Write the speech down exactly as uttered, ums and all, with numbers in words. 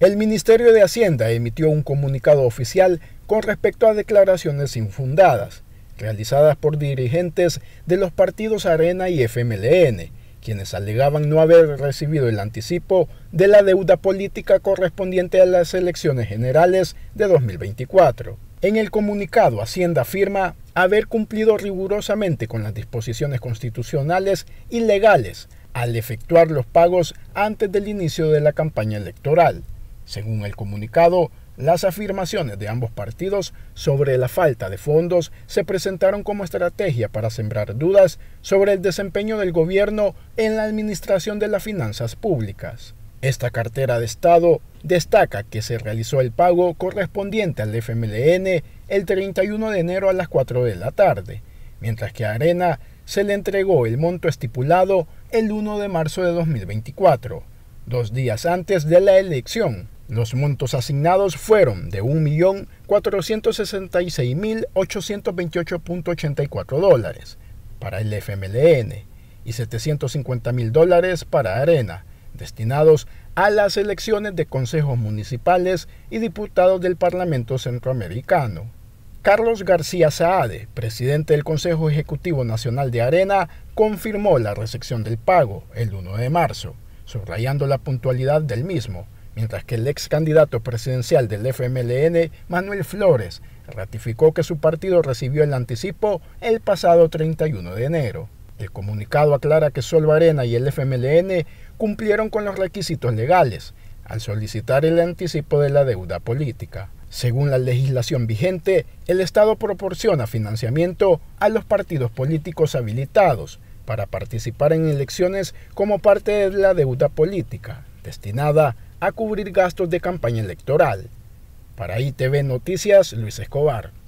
El Ministerio de Hacienda emitió un comunicado oficial con respecto a declaraciones infundadas realizadas por dirigentes de los partidos ARENA y F M L N, quienes alegaban no haber recibido el anticipo de la deuda política correspondiente a las elecciones generales de dos mil veinticuatro. En el comunicado, Hacienda afirma haber cumplido rigurosamente con las disposiciones constitucionales y legales al efectuar los pagos antes del inicio de la campaña electoral. Según el comunicado, las afirmaciones de ambos partidos sobre la falta de fondos se presentaron como estrategia para sembrar dudas sobre el desempeño del gobierno en la administración de las finanzas públicas. Esta cartera de Estado destaca que se realizó el pago correspondiente al F M L N el treinta y uno de enero a las cuatro de la tarde, mientras que a ARENA se le entregó el monto estipulado el uno de marzo de dos mil veinticuatro, dos días antes de la elección. Los montos asignados fueron de un millón cuatrocientos sesenta y seis mil ochocientos veintiocho dólares con ochenta y cuatro centavos para el F M L N y setecientos cincuenta mil dólares para ARENA, destinados a las elecciones de consejos municipales y diputados del Parlamento Centroamericano. Carlos García Saade, presidente del Consejo Ejecutivo Nacional de ARENA, confirmó la recepción del pago el uno de marzo, subrayando la puntualidad del mismo, mientras que el ex candidato presidencial del F M L N, Manuel Flores, ratificó que su partido recibió el anticipo el pasado treinta y uno de enero. El comunicado aclara que solo ARENA y el F M L N cumplieron con los requisitos legales al solicitar el anticipo de la deuda política. Según la legislación vigente, el Estado proporciona financiamiento a los partidos políticos habilitados para participar en elecciones como parte de la deuda política, destinada a cubrir gastos de campaña electoral. Para I T V Noticias, Luis Escobar.